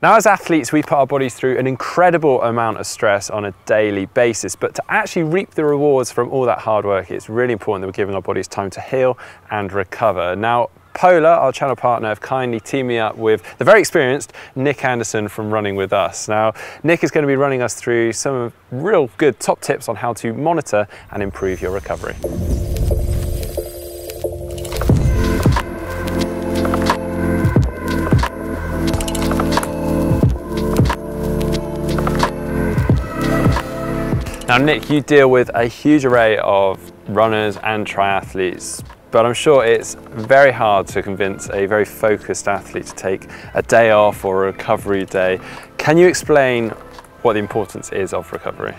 Now, as athletes, we put our bodies through an incredible amount of stress on a daily basis, but to actually reap the rewards from all that hard work, it's really important that we're giving our bodies time to heal and recover. Now, Polar, our channel partner, have kindly teamed me up with the very experienced Nick Anderson from Running With Us. Now, Nick is going to be running us through some real good top tips on how to monitor and improve your recovery. Now, Nick, you deal with a huge array of runners and triathletes, but I'm sure it's very hard to convince a very focused athlete to take a day off or a recovery day. Can you explain what the importance is of recovery?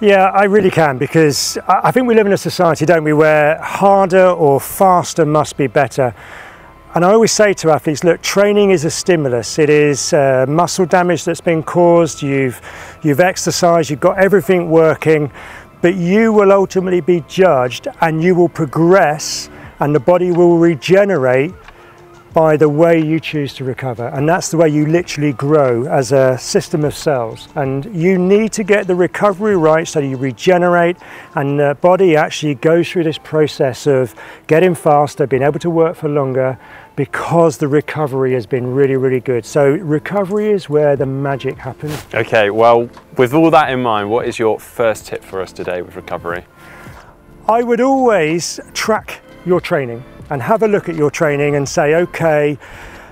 Yeah, I really can, because I think we live in a society, don't we, where harder or faster must be better. And I always say to athletes, look, training is a stimulus. It is muscle damage that's been caused. You've exercised, you've got everything working, but you will ultimately be judged and you will progress and the body will regenerate by the way you choose to recover. And that's the way you literally grow as a system of cells. And you need to get the recovery right so you regenerate and the body actually goes through this process of getting faster, being able to work for longer, because the recovery has been really, really good. So recovery is where the magic happens. Okay, well, with all that in mind, what is your first tip for us today with recovery? I would always track your training and have a look at your training and say, okay,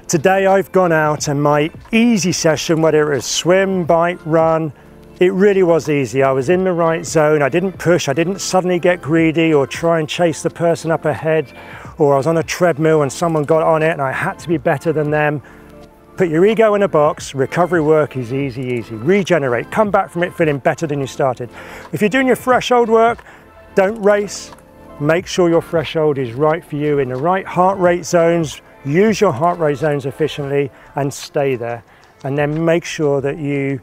today I've gone out and my easy session, whether it was swim, bike, run, it really was easy. I was in the right zone. I didn't push. I didn't suddenly get greedy or try and chase the person up ahead, or I was on a treadmill and someone got on it and I had to be better than them. Put your ego in a box. Recovery work is easy, easy. Regenerate. Come back from it feeling better than you started. If you're doing your threshold work, don't race. Make sure your threshold is right for you in the right heart rate zones. Use your heart rate zones efficiently and stay there. And then make sure that you,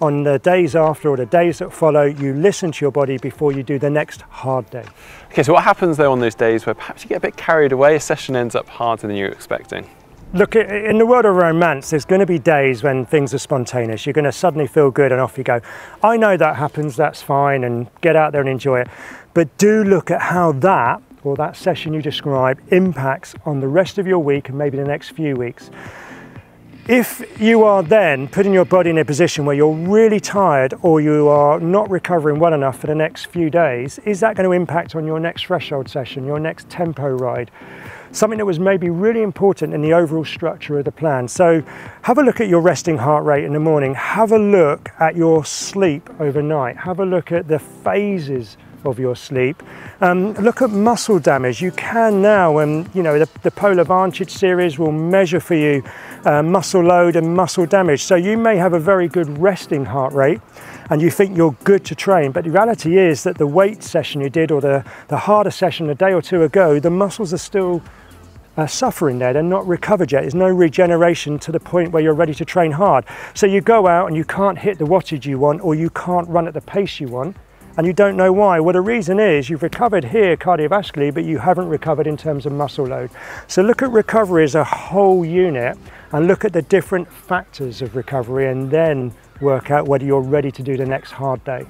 on the days after or the days that follow, you listen to your body before you do the next hard day. Okay, so what happens though on those days where perhaps you get a bit carried away, a session ends up harder than you were expecting? Look, in the world of romance, there's going to be days when things are spontaneous. You're going to suddenly feel good and off you go. I know that happens, that's fine, and get out there and enjoy it. But do look at how that, or that session you describe, impacts on the rest of your week and maybe the next few weeks. If you are then putting your body in a position where you're really tired or you are not recovering well enough for the next few days, is that going to impact on your next threshold session, your next tempo ride? Something that was maybe really important in the overall structure of the plan. So have a look at your resting heart rate in the morning. Have a look at your sleep overnight. Have a look at the phases of your sleep. Look at muscle damage. You can now, and you know, the Polar Vantage series will measure for you muscle load and muscle damage. So you may have a very good resting heart rate and you think you're good to train, but the reality is that the weight session you did or the harder session a day or two ago, the muscles are still suffering there. They're not recovered yet. There's no regeneration to the point where you're ready to train hard. So you go out and you can't hit the wattage you want, or you can't run at the pace you want, and you don't know why. Well, the reason is you've recovered here cardiovascularly, but you haven't recovered in terms of muscle load. So look at recovery as a whole unit and look at the different factors of recovery and then work out whether you're ready to do the next hard day.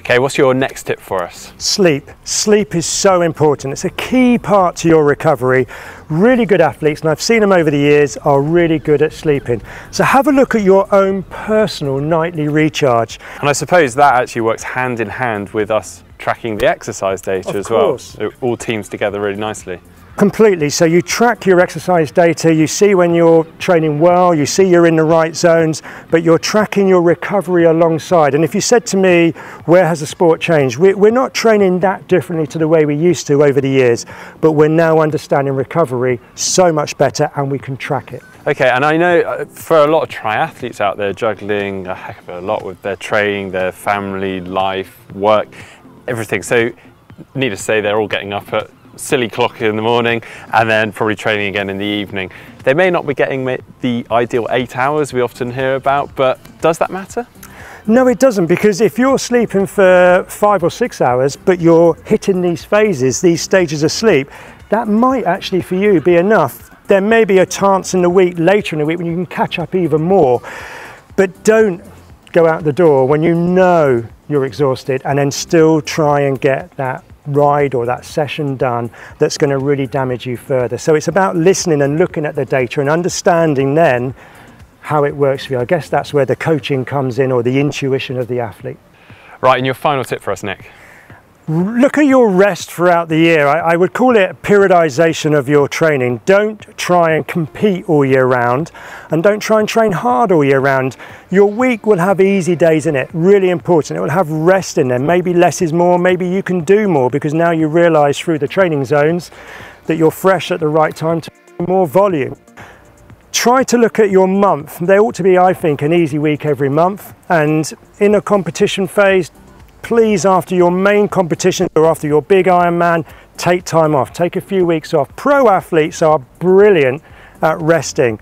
Okay, what's your next tip for us? Sleep. Sleep is so important. It's a key part to your recovery. Really good athletes, and I've seen them over the years, are really good at sleeping. So have a look at your own personal nightly recharge. And I suppose that actually works hand in hand with us tracking the exercise data as well. It all teams together really nicely. Completely. So you track your exercise data, you see when you're training well, you see you're in the right zones, but you're tracking your recovery alongside. And if you said to me, where has the sport changed? We're not training that differently to the way we used to over the years, but we're now understanding recovery so much better and we can track it. Okay, and I know for a lot of triathletes out there juggling a heck of a lot with their training, their family, life, work, everything. So needless to say, they're all getting up at silly clock in the morning and then probably training again in the evening. They may not be getting the ideal 8 hours we often hear about, but does that matter? No, it doesn't, because if you're sleeping for 5 or 6 hours but you're hitting these phases, these stages of sleep, that might actually for you be enough. There may be a chance in the week, later in the week, when you can catch up even more. But don't go out the door when you know you're exhausted and then still try and get that ride or that session done that's going to really damage you further. So it's about listening and looking at the data and understanding then how it works for you. I guess that's where the coaching comes in, or the intuition of the athlete. Right, and your final tip for us, Nick? Look at your rest throughout the year. I would call it periodization of your training. Don't try and compete all year round, and don't try and train hard all year round. Your week will have easy days in it, really important. It will have rest in there. Maybe less is more, maybe you can do more, because now you realize through the training zones that you're fresh at the right time to more volume. Try to look at your month. There ought to be, I think, an easy week every month, and in a competition phase, please, after your main competition or after your big Ironman, take time off, take a few weeks off. Pro athletes are brilliant at resting.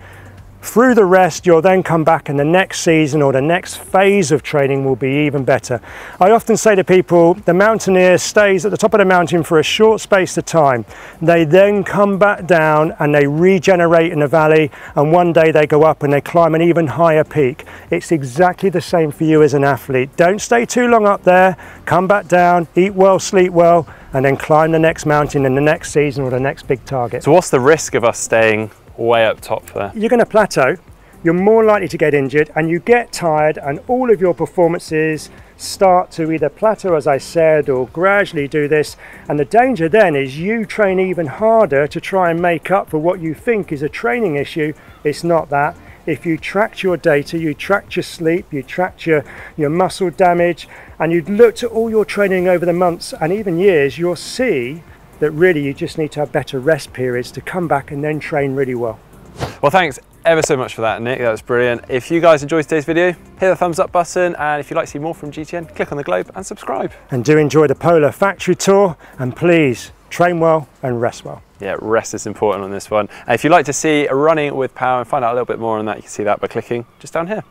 Through the rest, you'll then come back, and the next season or the next phase of training will be even better. I often say to people, the mountaineer stays at the top of the mountain for a short space of time. They then come back down and they regenerate in the valley, and one day they go up and they climb an even higher peak. It's exactly the same for you as an athlete. Don't stay too long up there, come back down, eat well, sleep well, and then climb the next mountain and the next season or the next big target. So what's the risk of us staying way up top there? You're going to plateau, you're more likely to get injured, and you get tired, and all of your performances start to either plateau, as I said, or gradually do this. And the danger then is you train even harder to try and make up for what you think is a training issue. It's not that. If you tracked your data, you tracked your sleep, you tracked your muscle damage, and you'd looked at all your training over the months and even years, you'll see that really you just need to have better rest periods to come back and then train really well. Well, thanks ever so much for that, Nick. That was brilliant. If you guys enjoyed today's video, hit the thumbs up button, and if you'd like to see more from GTN, click on the globe and subscribe. And do enjoy the Polar factory tour, and please train well and rest well. Yeah, rest is important on this one. And if you'd like to see Running with Power and find out a little bit more on that, you can see that by clicking just down here.